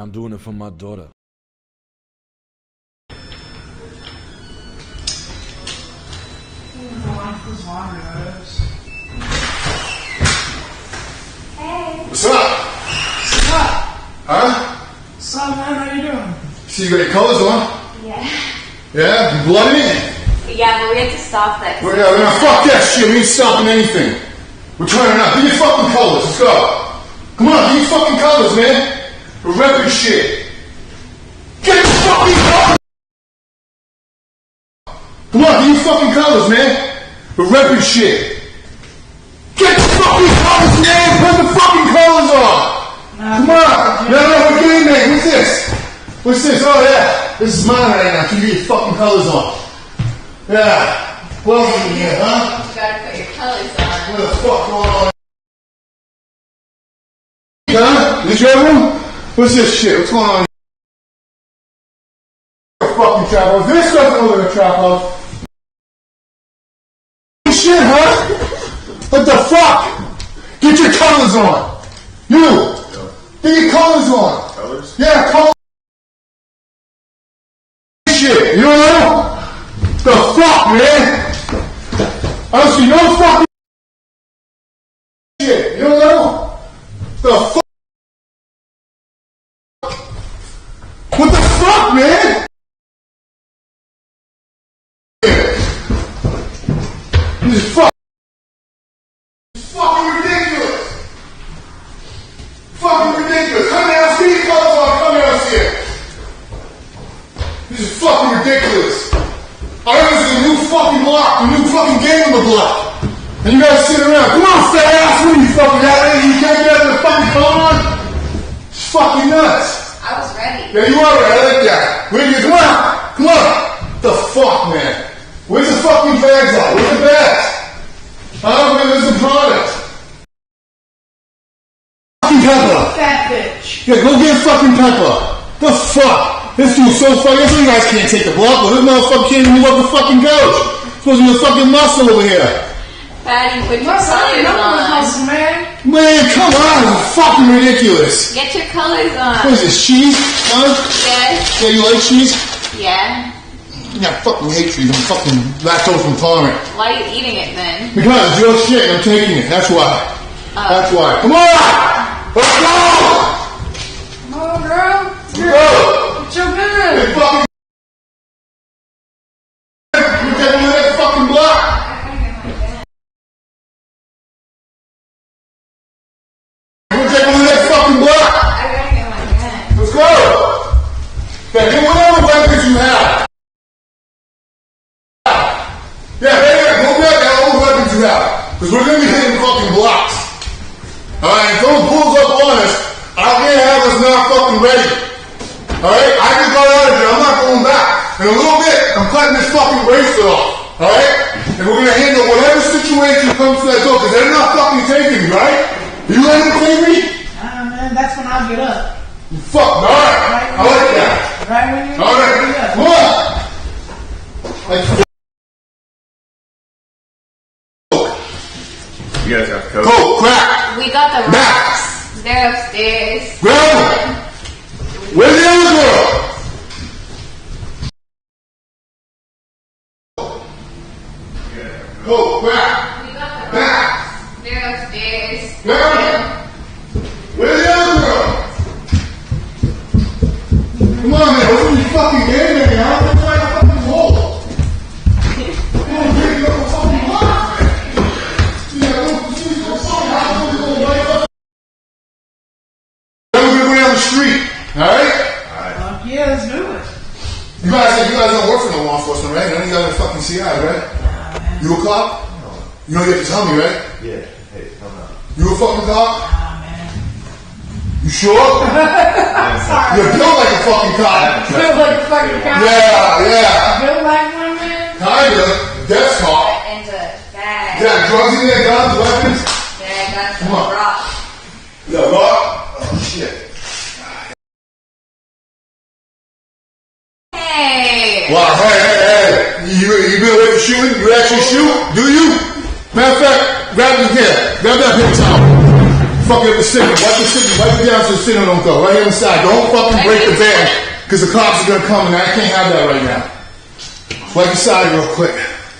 and I'm doing it for my daughter. Hey. What's up? What's up? Huh? What's up, man? How you doing? So you got your colors on? Yeah. Yeah? You blooded in? Yeah, but we have to stop that. Well, yeah, no, fuck that shit. We ain't stopping anything. We're trying to not. Get your fucking colors. Let's go. Come on, get your fucking colors, man. We're repping shit. Get your fucking colors. Come on, get your fucking colors, man. We're repping shit. Get the fucking colors, man. Put the fucking colors on. Come on. No, we're getting there. What's this? What's this? Oh, yeah. This is mine right now. Can you get your fucking colors on? Yeah. What else is in here, huh? You gotta put your colors on. What the fuck going on? Huh? Is this your room? What's this shit? What's going on here? Fucking trap house. This doesn't look like a trap house. Shit, huh? What the fuck? Get your colors on. You! Yeah. Get your colors on. Colors? Yeah, colors. Shit, you know? The fuck, man? I don't see no fucking shit, you know? The fuck? What the fuck, man? This is fucking ridiculous. Fucking ridiculous. Come down here, come down here. This is fucking ridiculous. I heard this is a new fucking block, a new fucking game on the block. And you guys sit around. Come on, fat ass, what are you fucking at? You can't get out of the fucking phone? It's fucking nuts. I was ready. Yeah, you are ready. I like that. Where you? Come on. Come on. The fuck, man. Where's the fucking bags at? Where's the bags? I don't think there's a product. Fucking pepper. Fat bitch. Yeah, go get fucking pepper. The fuck? This dude's so fucking. That's why you guys can't take the block, but this motherfucker can't even move up the fucking couch. Supposed to be a fucking muscle over here. Patty, put your colors on. Man, come on, this is fucking ridiculous. Get your colors on. What is this, cheese? Huh? Yes. Yeah, you like cheese? Yeah. Yeah, I fucking hate cheese. I'm fucking lactose intolerant. Why are you eating it then? Because it's your shit and I'm taking it. That's why. That's why. Come on! Let's go! Come on, girl. Let's go! It's your business. Fucking yeah, get whatever weapons you have. Yeah, hey, go back and all the weapons you have. Because we're going to be hitting fucking blocks. Alright, if someone pulls up on us, I can't have us not fucking ready. Alright, I can go out of here. I'm not going back. In a little bit, I'm cutting this fucking bracelet off. Alright? And we're going to handle whatever situation comes to that door. Because they're not fucking taking me, right? You let them take me? Man, that's when I'll get up. You fuck, alright. Right, I like that. Right when you alright, come on! Like, you guys have coke. Coke, crack! We got the rocks. Max. They're upstairs. Grab them! Where's the other girl? Yeah. Coke, crack! We got the rocks. They're upstairs. Grab them! Where's the other girl? Come on, man, what's in your fucking game in here, huh? What's in your fucking hole? Come on, man, you got a fucking block, man. Then we're gonna go down the street, alright? Alright. Yeah, let's do it. You guys don't work for no law enforcement, right? None of you guys are fucking CI, right? Nah, you a cop? No. You know you have to tell me, right? Yeah, hey, come on. You a fucking cop? You sure? I'm sorry. You're built like a fucking cop. Built like a fucking cop. Yeah, yeah. Built like one, man? Kinda. That's cop. And a bag. Yeah, drugs in there, guns, weapons. Yeah, guns and rock. Yeah, rock? Oh, shit. Hey. Wow, hey. You been away from shooting? You actually shoot? Do you? Matter of fact, grab it again. Grab that paper towel. fucking with signal. Wipe the signal. Wipe it down so the signal don't go. Right here on the side. Don't fucking break the van because the cops are going to come and I can't have that right now. Wipe the side real quick.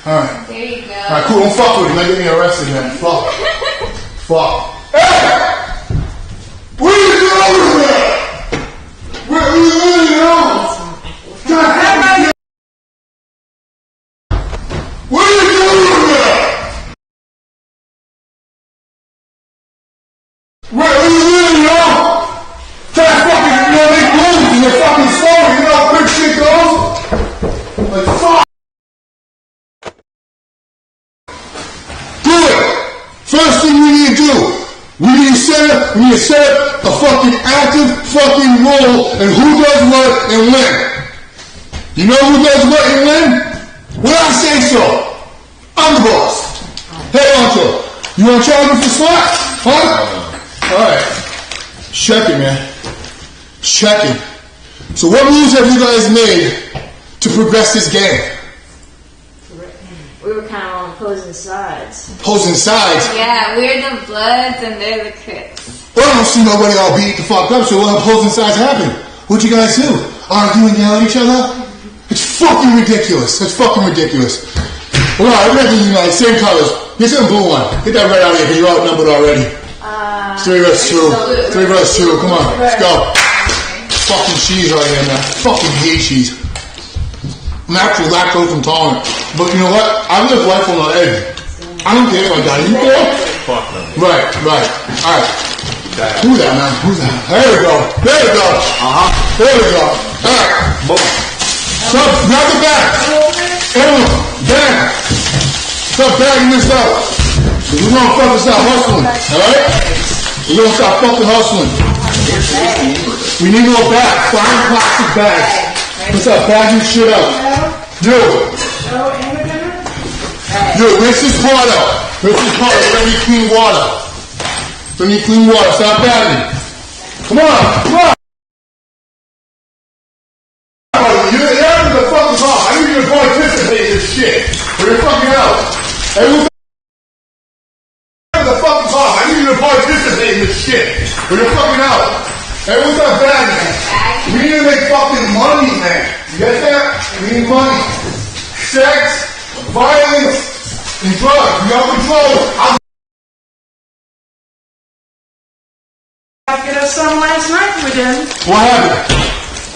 Alright. There you go. Alright, cool. Don't fuck with it. Not getting me arrested, man. Fuck. Fuck. Hey! What are you doing over there? Where are you living now? God damn it! What are you doing over there? Where are you living now? Try to fucking, you know, make movies in your fucking story. You know how quick shit goes? Like, fuck. Do it. First thing we need to do. We need to set up a fucking active fucking role and who does what and when. You know who does what and when? When I say so. I'm the boss. Hey, Uncle. You want to charge me for slack? Huh? Alright. Check it, man. Check it. So what moves have you guys made to progress this game? We were kind of on opposing sides. Opposing sides? Yeah, we're the Bloods and they're the Crips. Well, I don't see nobody all beat the fuck up, so what opposing sides happen? What you guys do? Argue and yell at each other? It's fucking ridiculous. It's fucking ridiculous. Well, I imagine you like same colors. Get some blue one. Get that red out of here because you're outnumbered already. Three versus two. Come on, let's go. Fucking cheese right here, man. Fucking hate cheese. Natural lactose intolerant. But you know what? I live life on the edge. I don't care if I die. You care? Fuck no. Right, right. Alright. Who's that, man? Who's that? There we go. There we go. Uh-huh. There we go. Alright. Boom. So, grab the bag. Everyone, bag. Stop bagging this out. We're gonna fucking stop hustling. Alright? We're gonna stop fucking hustling. We need a little bag. Fine plastic bags. What's up? Bagging shit up. Dude. Dude, this is water. This is water. We don't need clean water. Don't need clean water. Stop batting. Come on. Come on. You're in the fucking ball. I need you to participate in this shit. We're fucking out. Everybody in the fucking ball. I need you to participate in this shit. We're fucking out. Everyone's not batting, man. We need to make fucking money, man. You get that? We need money, sex, violence, and drugs. We don't control it. I got some last night with them. What happened?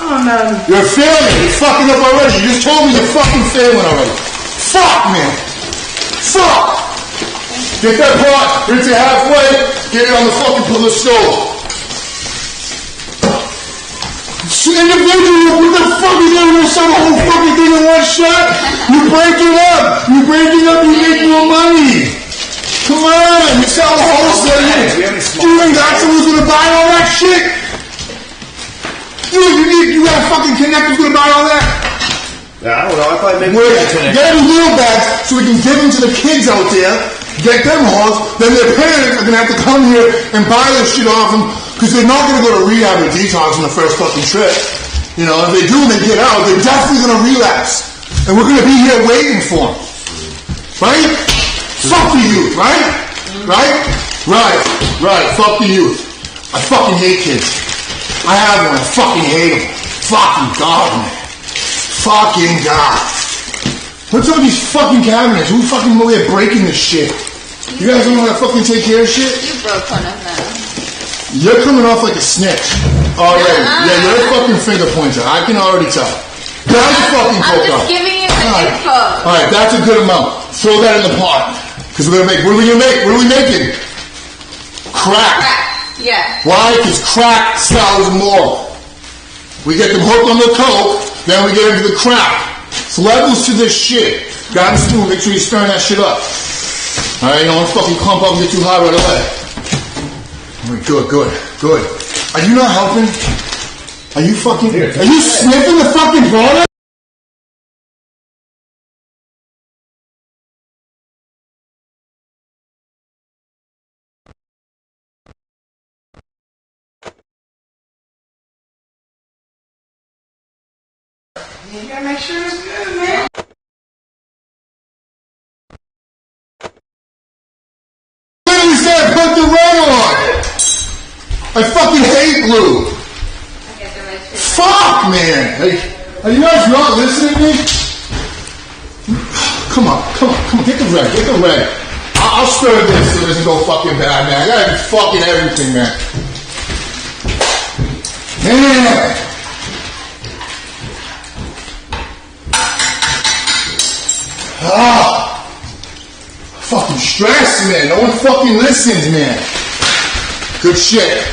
Oh, no. You're failing. You're fucking up already. You just told me you're fucking failing already. Fuck, man. Fuck. Get that pot. Get it halfway. Get it on the fucking pillar stove. Individual, what the fuck is that? You sell the whole fucking thing in one shot? You're breaking up, you make more money. Come on, you sell the whole thing. You ain't got someone's gonna buy all that shit? Dude, you gotta fucking connect who's gonna buy all that? Yeah, I don't know, I probably make more connect. Get them little bags so we can give them to the kids out there, get them hoes, then their parents are gonna have to come here and buy this shit off them. Because they're not going to go to rehab or detox on the first fucking trip. You know, if they do and they get out, they're definitely going to relapse. And we're going to be here waiting for them. Right? Fuck the youth, right? Right. Fuck the youth. I fucking hate kids. I have one. I fucking hate them. Fucking God, man. Fucking God. What's up with these fucking cabinets? Who fucking over there breaking this shit? You guys don't know how to fucking take care of shit? You broke one of them. You're coming off like a snitch already. Yeah, you're a fucking finger pointer. I can already tell. That's a fucking coke. I'm just giving you the info. All right, that's a good amount. Throw that in the pot. Because what are we making? Crack. Yeah. Why? Because crack sells more. We get them hooked on the coke, then we get into the crack. It's levels to this shit. Got a stool, make sure you stir that shit up. All right, you don't fucking clump up and get too high right away. Good. Are you not helping? Are you fucking... Are you sniffing the fucking product? You gotta make sure it's good, man. Literally said, put the red on! I fucking hate glue. Fuck, man. Are you guys not listening to me? Come on. Get the red. I'll stir this so it doesn't go fucking bad, man. I gotta do fucking everything, man. Man. Ah, fucking stress, man. No one fucking listens, man. Good shit.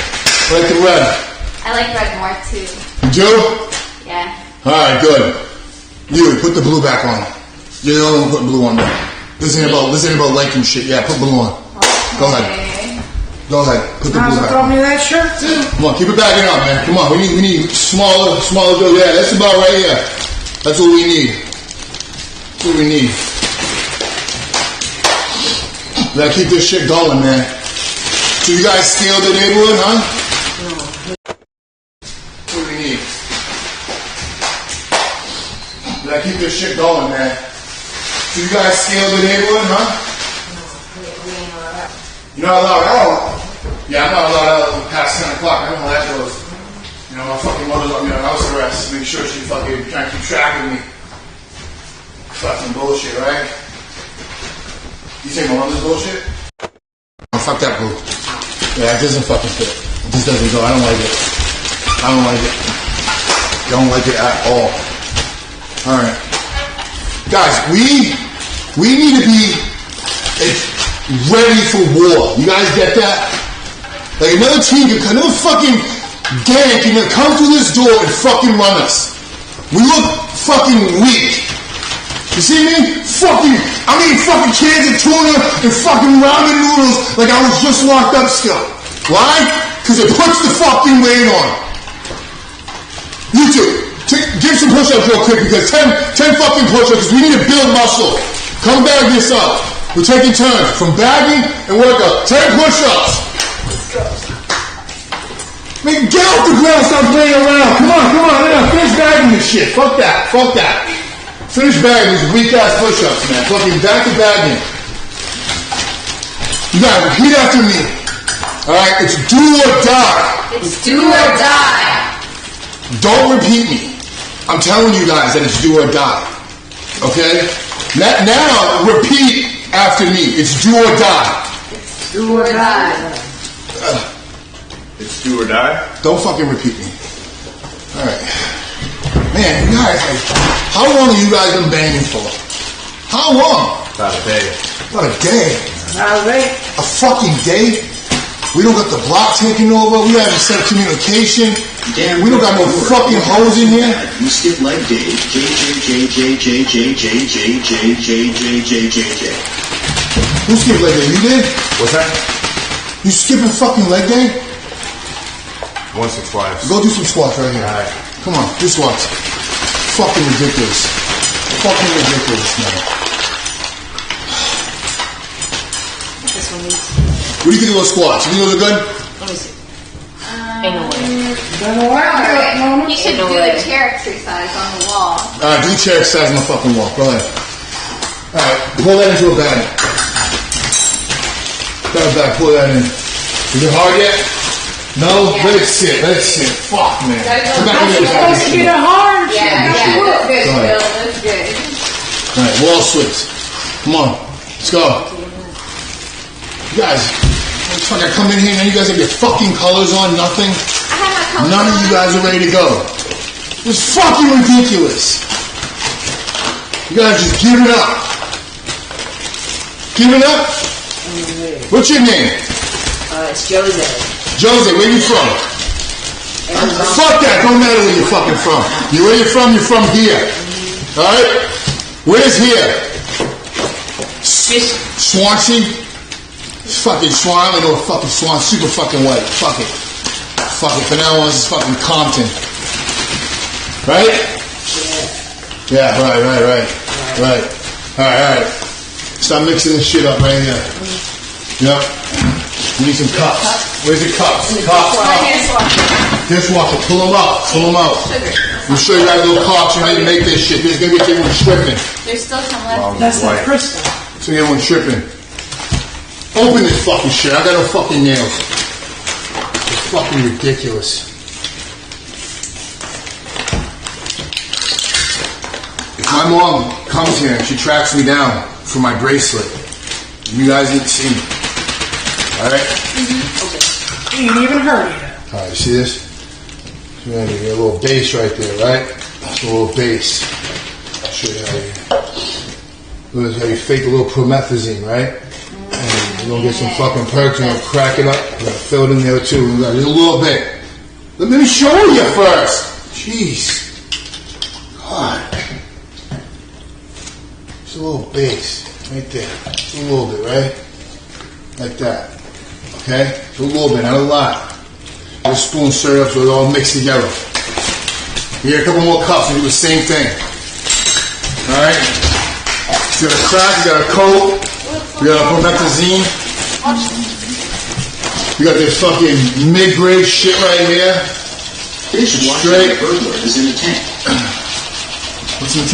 I like the red. I like red more, too. You do? Yeah. Alright, good. You, put the blue back on. You're the only one putting blue on there. This ain't about liking shit. Yeah, put blue on. Okay. Go ahead. Put the blue back on. Throw me that shirt, too. Come on, keep it backing up, man. Come on, we need smaller dough. Yeah, that's about right here. That's what we need. That's what we need. Gotta keep this shit going, man. So you guys scaled the neighborhood, huh? No. That's what we need. Gotta keep this shit going, man. So you guys scaled the neighborhood, huh? No, we ain't allowed out. You're not allowed out? Yeah, I'm not allowed out past 10 o'clock. I don't know how that goes. You know, my fucking mother's on me on house arrest. Make sure she fucking trying to keep track of me. Fucking bullshit, right? You think my mother's bullshit? Oh, fuck that blue. Yeah, it doesn't fucking fit. It just doesn't go. I don't like it. Don't like it at all. Alright. Guys, we need to be ready for war. You guys get that? Like another fucking gang can come through this door and fucking run us. We look fucking weak. You see me? I mean fucking cans of tuna and fucking ramen noodles like I was just locked up still. Why? Because it puts the fucking weight on. You too. Give some push-ups real quick because 10 fucking push-ups because we need to build muscle. Come bag this up. We're taking turns from bagging and work up. 10 push-ups. Man, get off the ground. Stop playing around. Come on. Yeah, finish bagging this shit. Fuck that. Finish bagging these weak-ass push-ups, man. Fucking back to bagging. You gotta repeat after me. Alright, it's do or die. It's do or die. Don't repeat me. I'm telling you guys that it's do or die. Okay? Now, repeat after me. It's do or die. It's do or die. It's do or die? Don't fucking repeat me. Alright. Man, you guys, how long have you guys been banging for? How long? About a day. Not a day. A fucking day? We don't got the block taken over. We haven't set communication. Damn, we don't got no fucking hoes in here. You skip like J. Who skipped leg day? You did? What's that? You skipping fucking leg day? Once or twice. Go do some squats right here. All right. Come on, just watch. Fucking ridiculous, man. This one needs. What do you think of those squats? You think those are good? Let me see. Ain't no way. You should do a chair exercise on the wall. Alright, do chair exercise on the fucking wall. Go ahead. Alright, pull that into a bag. Pull that in. Is it hard yet? No, yeah. Let it sit. Fuck, man. That's get a hard. Yeah, that's good. Alright, wall switch. Come on, let's go. You guys, I come in here and you guys have your fucking colors on, nothing. None of you guys are ready to go. It's fucking ridiculous. You guys just give it up. Give it up? What's your name? It's Jose. Jose, where you from? Fuck that, don't matter where you're fucking from. You're from here. Alright? Where's here? Swansea? Fucking Swan, I don't know fucking Swan, super fucking white. Fuck it, for now on this is fucking Compton. Right? Yeah, right. Alright. Stop mixing this shit up right here. Yep. We need some cups. Where's the cups? Dishwasher. Pull them out. I'm sure you got a little cops. You need to make this shit. This is going to get everyone tripping. There's still some left. Wow, that's the crystal. It's going to get everyone tripping. Open this fucking shit. I got no fucking nails. fucking ridiculous. If my mom comes here and she tracks me down for my bracelet, you guys need to see me. Alright? Mm-hmm. Okay. You ain't even heard it. Alright, you see this? You got a little base right there, right? That's a little base. I'll show you how you, fake a little promethazine, right? And you're going to get some fucking perks, you're going to crack it up, you're going to fill it in there too, you're going to do a little bit. Let me show you first! Jeez. God. It's a little base, right there. Just a little bit, right? Like that. Okay? Just a little bit, not a lot. With a spoon, stir it up so it all mixed together. Here, a couple more cups and do the same thing. Alright? You got a crack, you got a coat, you got a promethazine, you got this fucking mid-grade shit right here. This is straight. It's in the tank. What's in the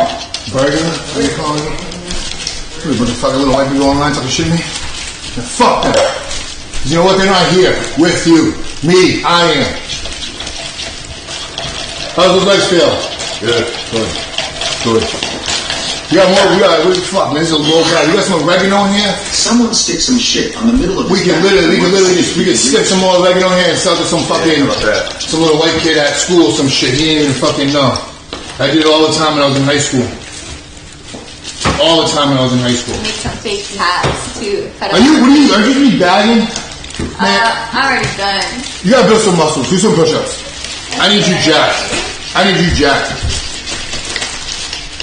tank? Burger? What are you calling it? What are you motherfucking little white people online talking shit to me? Yeah, fuck that. You know what? They're not here with you. Me. I am. How's those legs feel? Good. Good. Good. You got more? What the fuck, man? This is a low guy. You got some oregano in here? Someone stick some shit on the middle of the We can literally stick some more oregano in here and sell to some fucking, some little white kid at school or some shit. He didn't even fucking know. I did it all the time when I was in high school. All the time when I was in high school. Make some fake tats, too. Are you gonna be bagging? Man, I'm already done. You gotta build some muscles. Do some push-ups. I need you jacked. I need you jacked.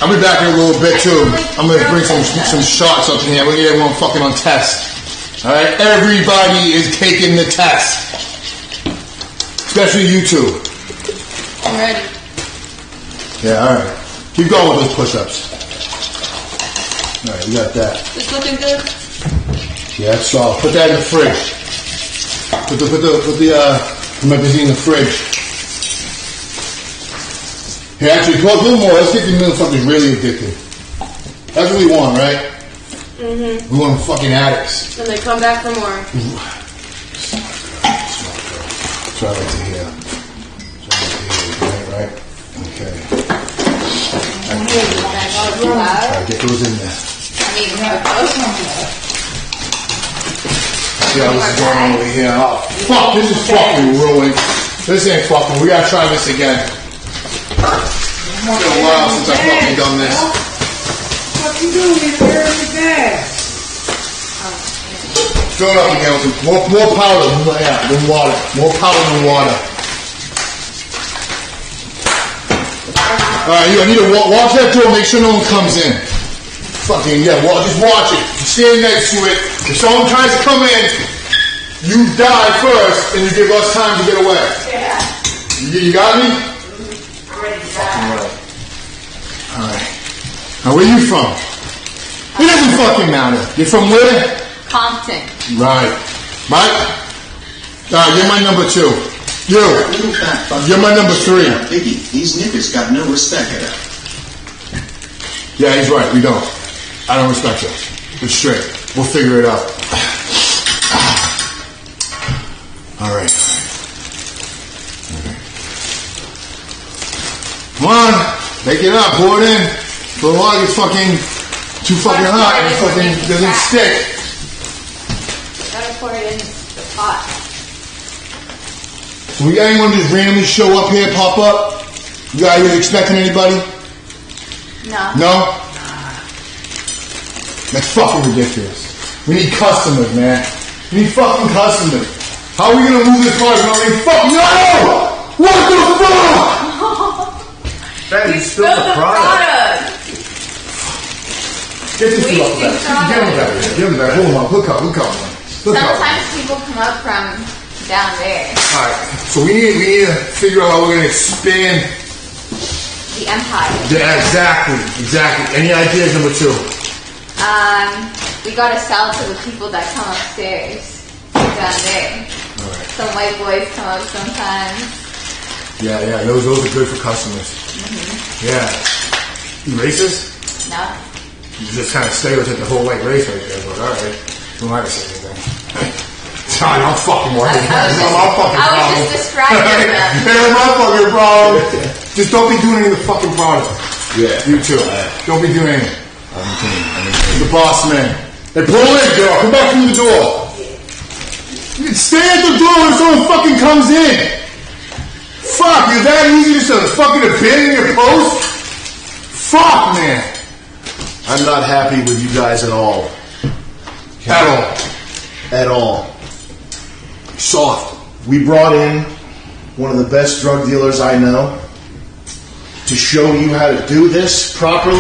I'll be back in a little bit too. I'm gonna bring some shots up in here. We're gonna get everyone fucking on test. Alright? Everybody is taking the test. Especially you two. I'm ready. Yeah, alright. Keep going with those push-ups. Alright, you got that. It's looking good? Yeah, that's all. Put that in the fridge. Put the magazine in the fridge. Hey, actually, a little more. Let's get you into something really addictive. That's what we want, right? Mm-hmm. We want fucking addicts. And they come back for more. Ooh. That's what I like to hear. Right? Okay. Alright, get those in there. See how this is going on over here. Oh, fuck, this is fucking ruined. This ain't fucking. We gotta try this again. It's been a while since I've fucking done this. What you doing in there with the gas? Fill it up again with some more powder than water. More powder than water. Alright, I need to watch that door, make sure no one comes in. Fucking, yeah, well, just watch it. You stand next to it. If someone tries to come in, you die first and you give us time to get away. Yeah. You got me? Now, where are you from? It doesn't fucking matter. You're from where? Compton. Right. Mike? You're my number two. You. You're my number three. Biggie, these niggas got no respect at us. Yeah, he's right. We don't. I don't respect us. We're straight. We'll figure it out. All right. Come on. Make it up. Pour it in. The log is fucking too fucking hot and it fucking doesn't stick. Gotta pour it in the pot. So we got anyone just randomly show up here, pop up? You guys expecting anybody? No. No? That's fucking ridiculous. We need customers, man. We need fucking customers. How are we gonna move this part? We don't fuck no! What the fuck? That is still the product. Get this thing off that. Get him back. Hold on. Look up. Sometimes people come up from down there. Alright. So we need to figure out how we're going to expand the empire. Exactly. Any ideas, number two? We got to sell to the people that come upstairs down there. Alright. Some white boys come up sometimes. Yeah. Those are good for customers. Mm-hmm. Yeah. You racist? No. You just kind of stay with it the whole white race right there, but alright. Who am I to say anything? time. I'm fucking working. It's not my fucking problem. I was just describing them. It ain't my fucking problem. Just don't be doing any of the fucking product. Yeah. You too. Don't be doing anything. I'm the boss man. Hey, pull in, girl. Come back through the door. Stay at the door when someone fucking comes in. Fuck, is that easy just to fucking abandon your post? Fuck, man. I'm not happy with you guys at all. At all. Soft. We brought in one of the best drug dealers I know to show you how to do this properly,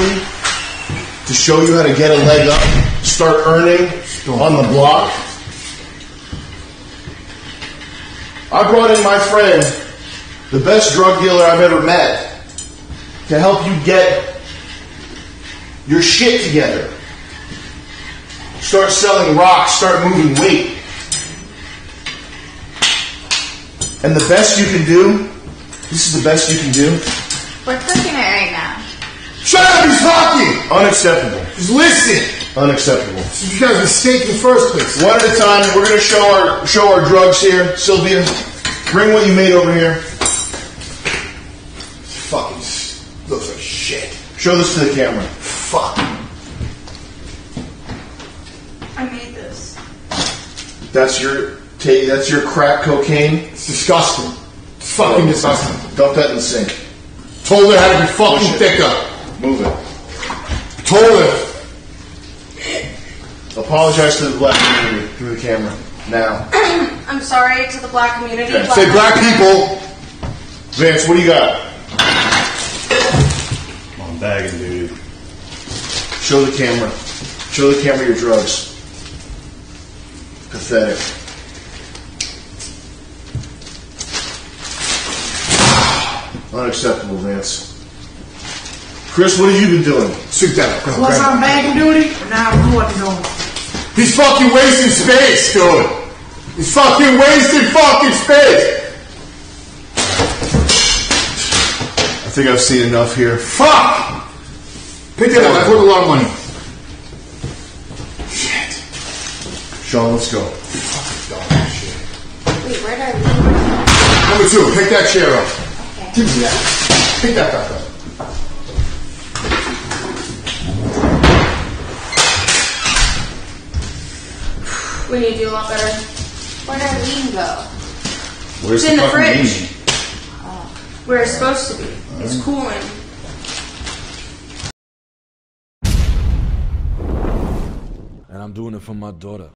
to show you how to get a leg up, start earning on the block. I brought in my friend, the best drug dealer I've ever met, to help you get your shit together. Start selling rocks, start moving weight. And the best you can do, this is the best you can do. We're cooking it right now. Shut up, he's talking! Unacceptable. Just listen! Unacceptable. So you guys mistake the first place. One at a time, we're gonna show our drugs here. Sylvia, bring what you made over here. Fucking looks like shit. Show this to the camera. Fuck. I made this. That's your crack cocaine. It's disgusting. It's fucking disgusting. Dump that in the sink. Told her how to be fucking thicker. Move it. Told her. Apologize to the black community through the camera now. I'm sorry to the black community. Okay. Black say black people. Vance, what do you got? I'm bagging, dude. Show the camera. Show the camera your drugs. Pathetic. Unacceptable, Vance. Chris, what have you been doing? Shoot that up. Once I'm back in duty, now I'm going on. He's fucking wasting space, dude. He's fucking wasting fucking space. I think I've seen enough here. Fuck! Pick that up. I put a lot of money. Sean, let's go. Fucking dog shit. Wait, where did I leave? Number two, pick that chair up. Okay. Give me that. Pick that back up. We need to do a lot better. Where did our lean go? Where's it's in the fridge. Oh. Where it's supposed to be. Right. It's cooling. I'm doing it for my daughter.